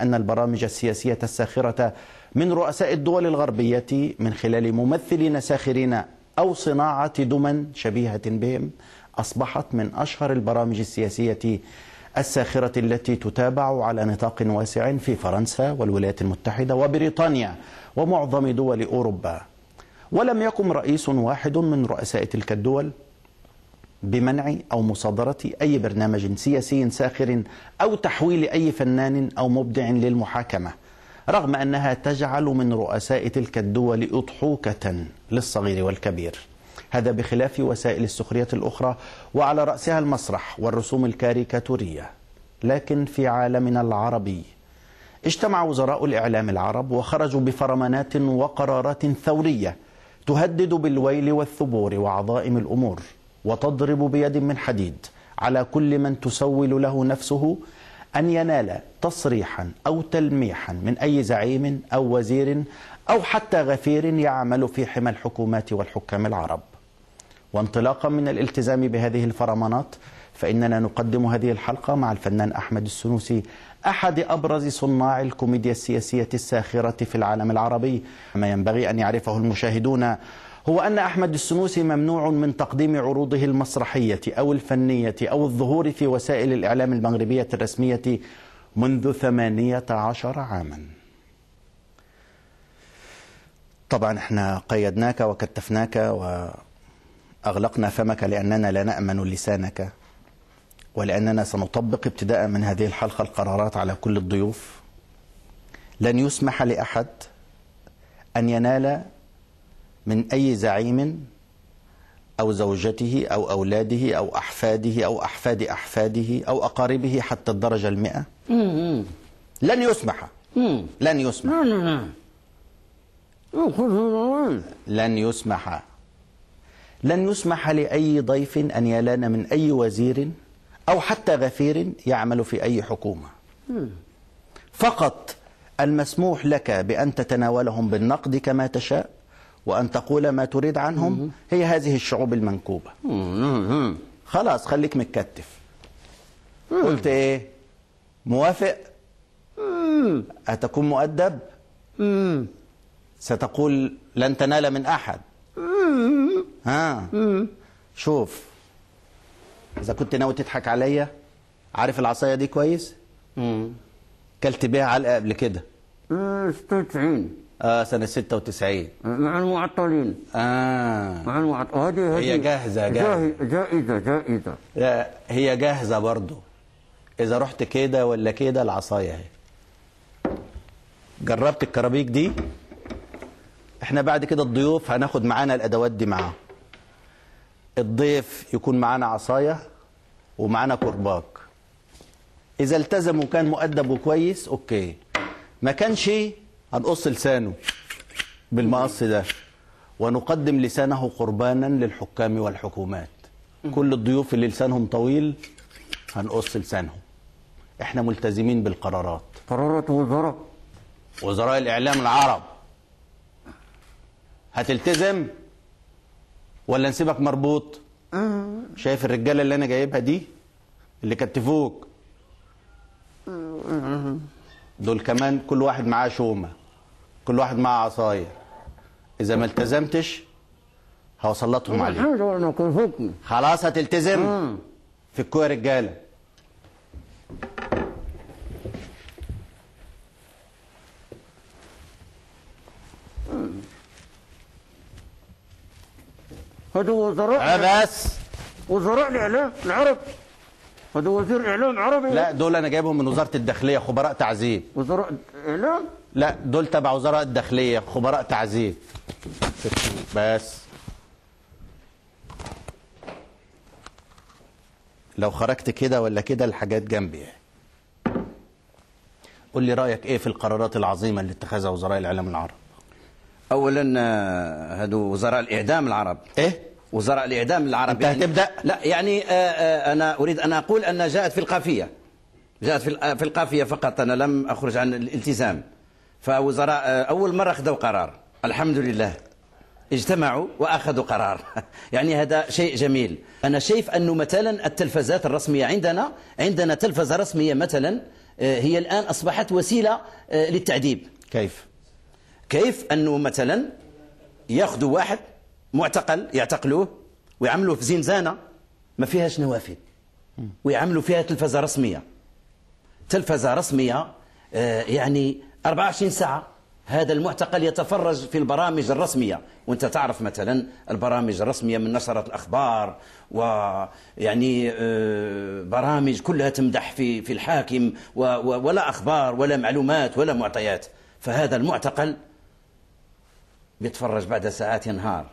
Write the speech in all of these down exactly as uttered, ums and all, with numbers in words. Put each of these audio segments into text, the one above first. أن البرامج السياسية الساخرة من رؤساء الدول الغربية من خلال ممثلين ساخرين أو صناعة دمى شبيهة بهم أصبحت من أشهر البرامج السياسية الساخرة التي تتابع على نطاق واسع في فرنسا والولايات المتحدة وبريطانيا ومعظم دول أوروبا. ولم يقم رئيس واحد من رؤساء تلك الدول بمنع أو مصادرة أي برنامج سياسي ساخر أو تحويل أي فنان أو مبدع للمحاكمة، رغم أنها تجعل من رؤساء تلك الدول أضحوكة للصغير والكبير، هذا بخلاف وسائل السخرية الأخرى وعلى رأسها المسرح والرسوم الكاريكاتورية. لكن في عالمنا العربي اجتمع وزراء الإعلام العرب وخرجوا بفرمانات وقرارات ثورية تهدد بالويل والثبور وعظائم الأمور وتضرب بيد من حديد على كل من تسول له نفسه أن ينال تصريحا أو تلميحا من أي زعيم أو وزير أو حتى غفير يعمل في حمى الحكومات والحكام العرب. وانطلاقا من الالتزام بهذه الفرمانات فإننا نقدم هذه الحلقة مع الفنان أحمد السنوسي، أحد أبرز صناع الكوميديا السياسية الساخرة في العالم العربي. ما ينبغي أن يعرفه المشاهدون هو أن أحمد السنوسي ممنوع من تقديم عروضه المسرحية أو الفنية أو الظهور في وسائل الإعلام المغربية الرسمية منذ ثمانية عشر عاما. طبعا احنا قيدناك وكتفناك وأغلقنا فمك لأننا لا نأمن لسانك، ولأننا سنطبق ابتداء من هذه الحلقة القرارات على كل الضيوف. لن يسمح لأحد أن ينال من أي زعيم أو زوجته أو أولاده أو أحفاده أو أحفاد أحفاده أو أقاربه حتى الدرجة المئة. لن يسمح لن يسمح لن يسمح لن يسمح لأي ضيف أن يلان من أي وزير أو حتى غفير يعمل في أي حكومة. فقط المسموح لك بأن تتناولهم بالنقد كما تشاء وأن تقول ما تريد عنهم هي هذه الشعوب المنكوبة. خلاص خليك متكتف. قلت إيه؟ موافق؟ هتكون مؤدب؟ ستقول لن تنال من أحد. ها شوف، إذا كنت ناوي تضحك عليا، عارف العصاية دي كويس؟ كلت بيها علقة قبل كده. ستة وتسعين اه سنة ستة وتسعين مع المعطلين. اه مع المعطلين. هذه هي جاهزة جاهزة جائزة جائزة. لا هي جاهزة برضه. إذا رحت كده ولا كده العصاية اهي. جربت الكرابيك دي؟ احنا بعد كده الضيوف هناخد معانا الأدوات دي معاهم. الضيف يكون معانا عصاية ومعانا كرباج. إذا التزم وكان مؤدب وكويس أوكي. ما كانش هنقص لسانه بالمقص ده ونقدم لسانه قربانا للحكام والحكومات. كل الضيوف اللي لسانهم طويل هنقص لسانهم. احنا ملتزمين بالقرارات، قرارات وزراء وزراء الإعلام العرب. هتلتزم ولا نسيبك مربوط؟ شايف الرجاله اللي انا جايبها دي اللي كتفوك دول كمان كل واحد معاه شومه، كل واحد معاه عصايه. اذا ما التزمتش هوصلتهم عليك. خلاص هتلتزم في الكوره رجاله. هدول وزراء اه بس وزراء الاعلام العرب. هدول وزير اعلام عربي. لا دول انا جايبهم من وزاره الداخليه، خبراء تعذيب. وزراء اعلام؟ لا دول تبع وزراء الداخليه، خبراء تعذيب. بس لو خرجت كده ولا كده الحاجات جنبي. قول لي رايك ايه في القرارات العظيمه اللي اتخذها وزراء الاعلام العرب؟ اولا هادو وزراء الاعدام العرب. ايه وزراء الاعدام العرب؟ انت يعني هتبدا؟ لا يعني آآ آآ انا اريد ان اقول ان جاءت في القافيه، جاءت في في القافيه فقط، انا لم اخرج عن الالتزام. فوزراء اول مره اخذوا قرار، الحمد لله اجتمعوا واخذوا قرار. يعني هذا شيء جميل. انا شايف انه مثلا التلفزات الرسميه عندنا، عندنا تلفزه رسميه مثلا هي الآن أصبحت وسيلة للتعذيب. كيف؟ كيف أنه مثلا يأخذوا واحد معتقل يعتقلوه ويعملوه في زنزانة ما فيهاش نوافذ ويعملوا فيها تلفزة رسمية، تلفزة رسمية يعني أربعة وعشرين ساعة هذا المعتقل يتفرج في البرامج الرسمية، وانت تعرف مثلا البرامج الرسمية من نشرة الأخبار ويعني برامج كلها تمدح في في الحاكم ولا أخبار ولا معلومات ولا معطيات، فهذا المعتقل بيتفرج بعد ساعات ينهار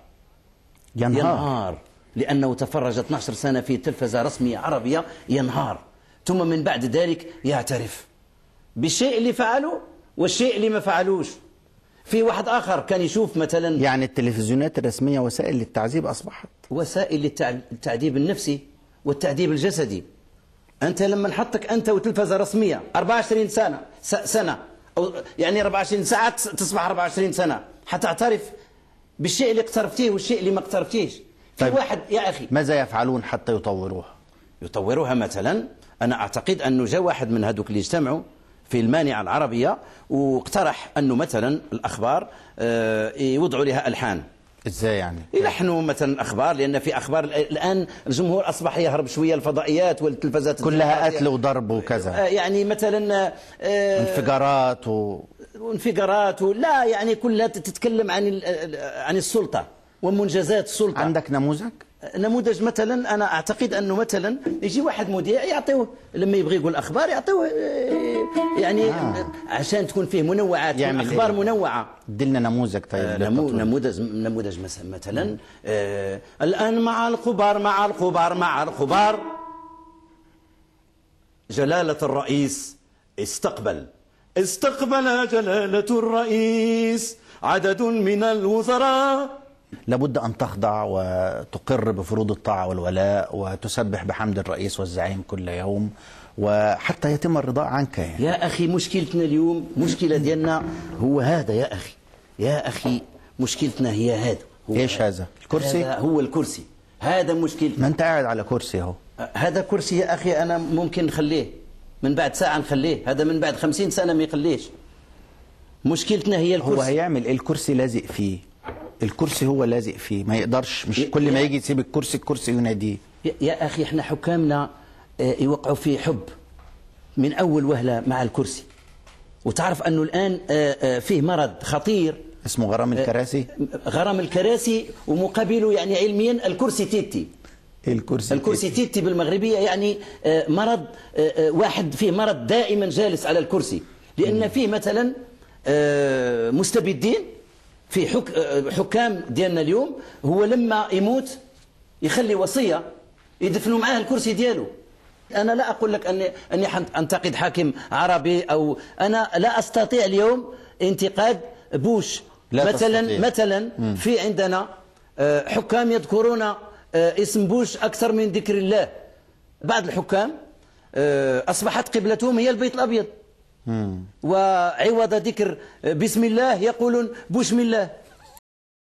ينهار, ينهار. لأنه تفرج اثنتي عشرة سنة في تلفزة رسمية عربية ينهار، ثم من بعد ذلك يعترف بالشيء اللي فعله والشيء اللي ما فعلوش. في واحد آخر كان يشوف مثلا، يعني التلفزيونات الرسمية وسائل للتعذيب، أصبحت وسائل للتعذيب النفسي والتعذيب الجسدي. أنت لما نحطك أنت وتلفزة رسمية أربعة وعشرين سنة سنة أو يعني أربعة وعشرين ساعة تصبح أربعة وعشرين سنة، حتعترف بالشيء اللي اقترفتيه والشيء اللي ما اقترفتيش. طيب واحد يا أخي، ماذا يفعلون حتى يطوروها؟ يطوروها مثلا، أنا أعتقد أنه جاء واحد من هذوك اللي اجتمعوا في المانعة العربية واقترح أنه مثلا الأخبار يوضعوا لها ألحان. إزاي يعني؟ يلحنوا مثلا الأخبار، لأن في أخبار الآن الجمهور أصبح يهرب شوية الفضائيات والتلفزات كلها قتل وضرب وكذا، يعني مثلا انفجارات و... وانفجارات و... لا يعني كلها تتكلم عن عن السلطة ومنجزات السلطة. عندك نموذج؟ نموذج مثلا انا اعتقد انه مثلا يجي واحد مذيع يعطيوه لما يبغي يقول اخبار يعطيوه يعني آه. عشان تكون فيه منوعات، يعني اخبار إيه؟ منوعه. دلنا نموذج. طيب آه نمو نموذج نموذج مثلا آه الان مع الخبار مع الخبار مع الخبار جلالة الرئيس استقبل استقبل جلالة الرئيس عدد من الوزراء. لابد أن تخضع وتقر بفروض الطاعة والولاء وتسبح بحمد الرئيس والزعيم كل يوم وحتى يتم الرضا عنك. يعني يا أخي مشكلتنا اليوم، مشكلة ديالنا هو هذا يا أخي، يا أخي مشكلتنا هي هذا. إيش هذا؟ الكرسي؟ هذا هو الكرسي، هذا مشكلتنا. ما أنت قاعد على كرسي أهو. هذا كرسي يا أخي أنا ممكن نخليه من بعد ساعة نخليه، هذا من بعد خمسين سنة ما يخليش. مشكلتنا هي الكرسي. هو هيعمل إيه؟ الكرسي لازق فيه، الكرسي هو لازق فيه، ما يقدرش، مش كل ما يجي يسيب الكرسي الكرسي يناديه. يا أخي احنا حكامنا يوقعوا في حب من أول وهلة مع الكرسي، وتعرف أنه الآن فيه مرض خطير اسمه غرام الكراسي. غرام الكراسي ومقابله يعني علميا الكرسي تيتي. الكرسي الكرسي تيتي, تيتي بالمغربية يعني مرض، واحد فيه مرض دائما جالس على الكرسي، لأن فيه مثلا مستبدين في حك... حكام ديالنا اليوم، هو لما يموت يخلي وصية يدفنوا معاه الكرسي دياله. أنا لا أقول لك أني أني أنتقد حاكم عربي، أو أنا لا أستطيع اليوم انتقاد بوش مثلا تستطيع. مثلا مم. في عندنا حكام يذكرون اسم بوش أكثر من ذكر الله. بعض الحكام أصبحت قبلتهم هي البيت الأبيض، وعوض ذكر بسم الله يقولون بسم الله.